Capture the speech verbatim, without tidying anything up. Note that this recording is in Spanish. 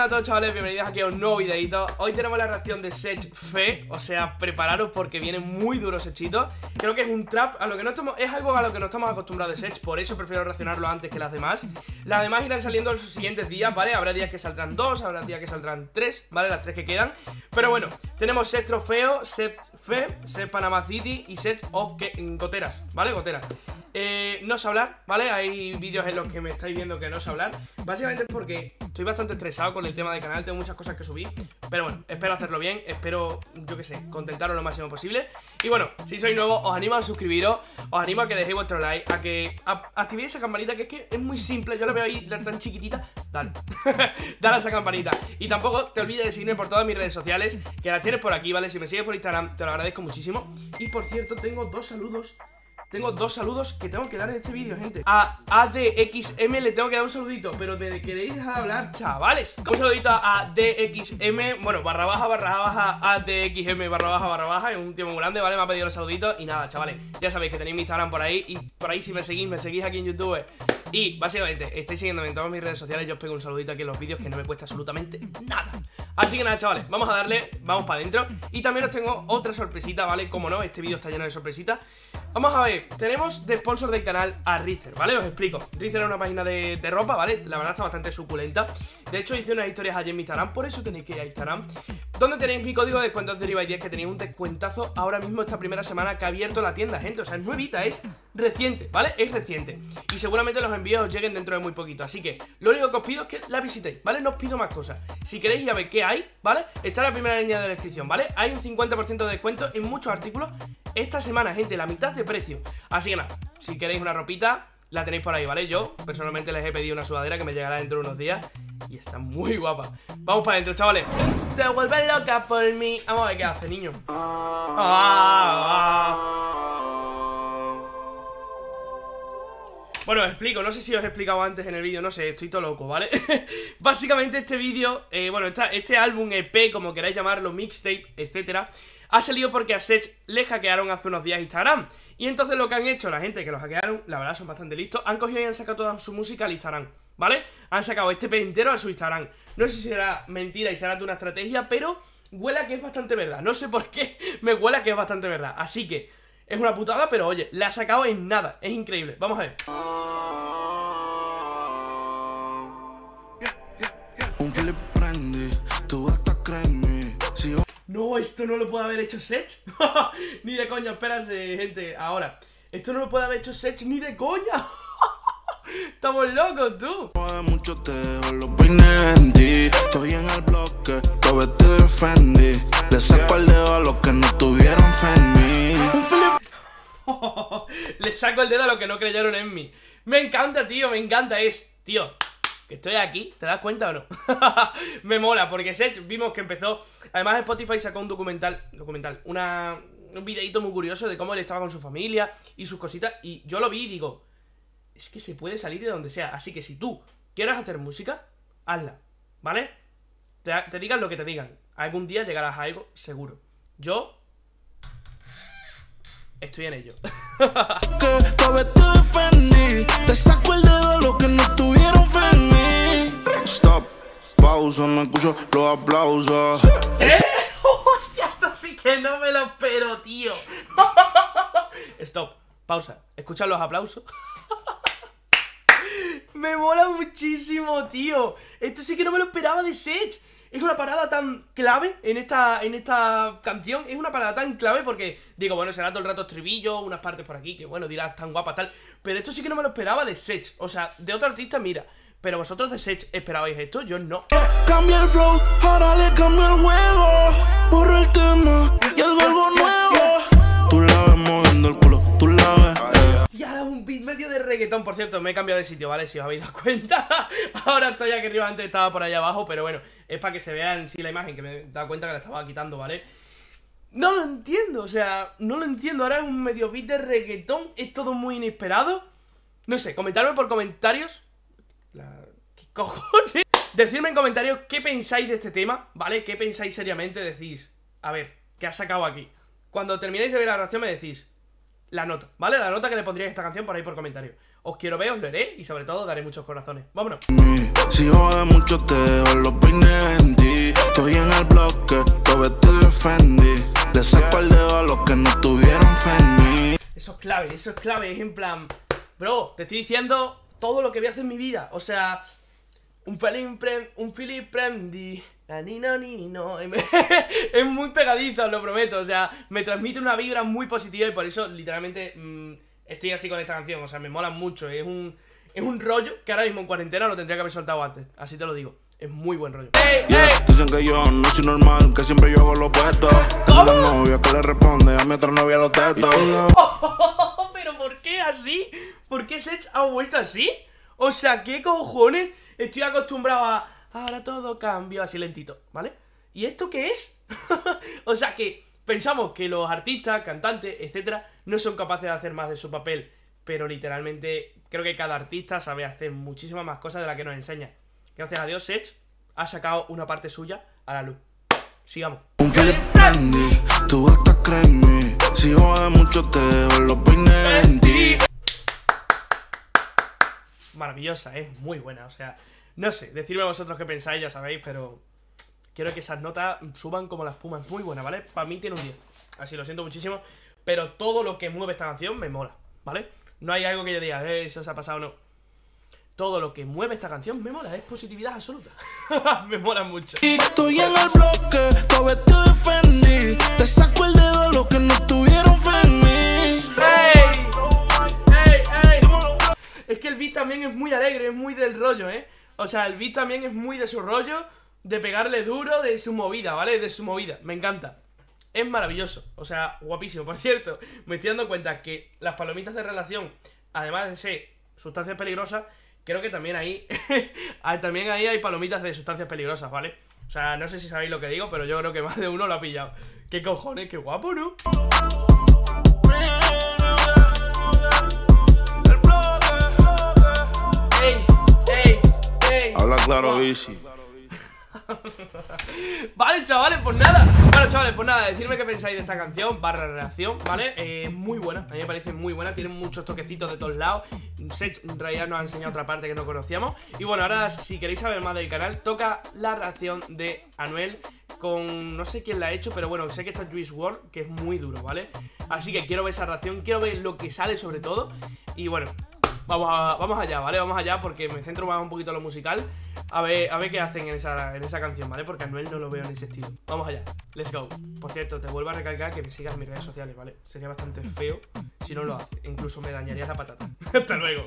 buenas a todos, chavales, bienvenidos aquí a un nuevo videito. Hoy tenemos la reacción de Sech Fe, o sea, prepararos porque viene muy duro Sechito. Creo que es un trap, a lo que no estamos, es algo a lo que no estamos acostumbrados de Sech, por eso prefiero reaccionarlo antes que las demás. Las demás irán saliendo en sus siguientes días, ¿vale? Habrá días que saldrán dos, habrá días que saldrán tres, ¿vale? Las tres que quedan. Pero bueno, tenemos Sech Trofeo, Sech Fe, Sech Panama City y Sech Oque... Goteras, ¿vale? Goteras. Eh, no sé hablar, ¿vale? Hay vídeos en los que me estáis viendo que no sé hablar. Básicamente es porque estoy bastante estresado con el tema del canal, tengo muchas cosas que subir. Pero bueno, espero hacerlo bien, espero, yo que sé, contentaros lo máximo posible. Y bueno, si sois nuevos, os animo a suscribiros, os animo a que dejéis vuestro like, a que a, activéis esa campanita, que es que es muy simple, yo la veo ahí tan chiquitita. Dale, dale a esa campanita. Y tampoco te olvides de seguirme por todas mis redes sociales, que las tienes por aquí, ¿vale? Si me sigues por Instagram, te lo agradezco muchísimo. Y por cierto, tengo dos saludos. Tengo dos saludos que tengo que dar en este vídeo, gente. A A D X M le tengo que dar un saludito, pero te queréis dejar de hablar, chavales. Un saludito a A D X M, bueno, barra baja, barra baja, A D X M, barra baja, barra baja. Es un tío muy grande, ¿vale? Me ha pedido los saluditos. Y nada, chavales, ya sabéis que tenéis mi Instagram por ahí. Y por ahí si me seguís, me seguís aquí en YouTube. Y básicamente, estáis siguiéndome en todas mis redes sociales. Yo os pego un saludito aquí en los vídeos, que no me cuesta absolutamente nada. Así que nada, chavales, vamos a darle, vamos para adentro. Y también os tengo otra sorpresita, ¿vale? Como no, este vídeo está lleno de sorpresitas. Vamos a ver, tenemos de sponsor del canal a Rizzer, ¿vale? Os explico. Rizzer es una página de, de ropa, ¿vale? La verdad está bastante suculenta. De hecho, hice unas historias ayer en mi Instagram, por eso tenéis que ir a Instagram, donde tenéis mi código de descuentos de Deriva diez, que tenéis un descuentazo ahora mismo esta primera semana que ha abierto la tienda, gente. O sea, es nuevita, es reciente, ¿vale? Es reciente. Y seguramente los envíos os lleguen dentro de muy poquito. Así que lo único que os pido es que la visitéis, ¿vale? No os pido más cosas. Si queréis ir a ver qué hay, ¿vale? Está en la primera línea de la descripción, ¿vale? Hay un cincuenta por ciento de descuento en muchos artículos esta semana, gente, la mitad de precio. Así que nada, si queréis una ropita, la tenéis por ahí, ¿vale? Yo personalmente les he pedido una sudadera que me llegará dentro de unos días y está muy guapa. Vamos para adentro, chavales. Te vuelves loca por mí. Vamos a ver qué hace, niño. Ah, ah. Bueno, os explico, no sé si os he explicado antes en el vídeo, no sé, estoy todo loco, ¿vale? Básicamente este vídeo, eh, bueno, esta, este álbum E P, como queráis llamarlo, mixtape, etcétera, ha salido porque a Sech le hackearon hace unos días Instagram. Y entonces lo que han hecho la gente que lo hackearon, la verdad son bastante listos, han cogido y han sacado toda su música al Instagram, ¿vale? Han sacado este P entero a su Instagram. No sé si será mentira y será de una estrategia, pero huela que es bastante verdad. No sé por qué, me huela que es bastante verdad. Así que es una putada, pero oye, la ha sacado en nada, es increíble. Vamos a ver. Un flip prende, tú hasta créeme. No, esto no lo puede haber hecho Sech. Ni de coña, espérate, gente. Ahora, esto no lo puede haber hecho Sech ni de coña. Estamos locos, tú. Le saco el dedo a los que no creyeron en mí. Me encanta, tío, me encanta. Es, tío, que estoy aquí, ¿te das cuenta o no? Me mola, porque Sech vimos que empezó. Además Spotify sacó un documental, documental, una, un videíto muy curioso de cómo él estaba con su familia y sus cositas. Y yo lo vi y digo, es que se puede salir de donde sea. Así que si tú quieres hacer música, hazla, ¿vale? Te, te digan lo que te digan, algún día llegarás a algo seguro. Yo estoy en ello. Stop, pausa, no escucho los aplausos. ¿Eh? Hostia, esto sí que no me lo espero, tío. Stop, pausa, escucha los aplausos. Me mola muchísimo, tío. Esto sí que no me lo esperaba de Sech. Es una parada tan clave en esta, en esta canción. Es una parada tan clave porque, digo, bueno, será todo el rato estribillo, unas partes por aquí, que bueno, dirás tan guapa, tal. Pero esto sí que no me lo esperaba de Sech. O sea, de otro artista, mira. Pero vosotros de Sech esperabais esto, yo no. Cambia el flow, ahora le cambio el juego. Borro el tema y algo, algo nuevo. Tú la ves moviendo el culo, tú la ves. Y ahora un beat medio de reggaetón, por cierto, me he cambiado de sitio, ¿vale? Si os habéis dado cuenta. Ahora estoy aquí arriba, antes estaba por allá abajo, pero bueno, es para que se vea en sí la imagen, que me he dado cuenta que la estaba quitando, ¿vale? No lo entiendo, o sea, no lo entiendo. Ahora es un medio beat de reggaetón, es todo muy inesperado. No sé, comentadme por comentarios. La... ¿Qué cojones? Decidme en comentarios qué pensáis de este tema, ¿vale? ¿Qué pensáis seriamente? Decís, a ver, ¿qué has sacado aquí? Cuando terminéis de ver la reacción me decís la nota, ¿vale? La nota que le pondríais a esta canción por ahí por comentario. Os quiero ver, os leeré y sobre todo daré muchos corazones. ¡Vámonos! Si jode mucho te doy los pines. clave, eso es clave, es en plan, bro, te estoy diciendo todo lo que voy a hacer en mi vida, o sea, un feeling prend, un feeling prendi, la nino nino, es muy pegadizo, os lo prometo, o sea, me transmite una vibra muy positiva y por eso literalmente mmm, estoy así con esta canción, o sea, me mola mucho, es un, es un rollo que ahora mismo en cuarentena lo tendría que haber soltado antes, así te lo digo. Es muy buen rollo. Hey, hey. Dicen que yo no soy normal, que siempre yo hago lo opuesto. Tengo una novia que le responde a mi otra novia los textos. Oh, pero ¿por qué así? ¿Por qué Sech ha vuelto así? O sea, ¿qué cojones? Estoy acostumbrado a... Ahora todo cambia, así lentito, ¿vale? ¿Y esto qué es? O sea, que pensamos que los artistas, cantantes, etcétera, no son capaces de hacer más de su papel. Pero literalmente creo que cada artista sabe hacer muchísimas más cosas de las que nos enseña. Gracias a Dios, Sech ha sacado una parte suya a la luz. Sigamos. Maravillosa, es ¿eh? Muy buena. O sea, no sé, decidme vosotros qué pensáis, ya sabéis, pero quiero que esas notas suban como la espuma. Es muy buena, ¿vale? Para mí tiene un diez. Así lo siento muchísimo, pero todo lo que mueve esta canción me mola, ¿vale? No hay algo que yo diga, eh, eso se ha pasado o no. Todo lo que mueve esta canción me mola, es positividad absoluta. Me mola mucho. Estoy en el bloque, todo esto defendí. Te saco el dedo lo que no tuvieron feliz. ¡Ey! ¡Ey, ey! Es que el beat también es muy alegre, es muy del rollo, ¿eh? O sea, el beat también es muy de su rollo, de pegarle duro, de su movida, ¿vale? De su movida, me encanta. Es maravilloso, o sea, guapísimo. Por cierto, me estoy dando cuenta que las palomitas de relación, además de ser sustancias peligrosas, creo que también ahí también ahí hay palomitas de sustancias peligrosas, ¿vale? O sea, no sé si sabéis lo que digo, pero yo creo que más de uno lo ha pillado. ¿Qué cojones? ¡Qué guapo, ¿no? ¡Ey! ¡Ey! ¡Ey! Habla claro, bici. Vale, chavales, pues nada. Bueno, chavales, pues nada, decidme qué pensáis de esta canción barra reacción, ¿vale? Eh, muy buena, a mí me parece muy buena, tiene muchos toquecitos de todos lados. Sech en realidad nos ha enseñado otra parte que no conocíamos. Y bueno, ahora si queréis saber más del canal, toca la reacción de Anuel con... no sé quién la ha hecho, pero bueno, sé que está Juice world, que es muy duro, ¿vale? Así que quiero ver esa reacción, quiero ver lo que sale sobre todo. Y bueno... Vamos, a, vamos allá, ¿vale? Vamos allá porque me centro más un poquito en lo musical. A ver, a ver qué hacen en esa, en esa canción, ¿vale? Porque Anuel no lo veo en ese estilo. Vamos allá, let's go. Por cierto, te vuelvo a recalcar que me sigas en mis redes sociales, ¿vale? Sería bastante feo si no lo haces. Incluso me dañarías la patata. Hasta luego.